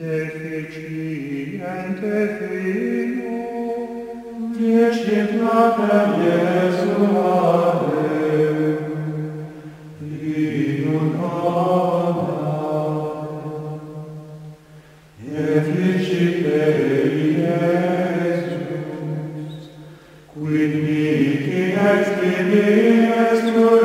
de Deficiente Fiul, ești plată Iesuare, plinul harului, e fericit pe Iisus, cui nimic ne-ai schimbat.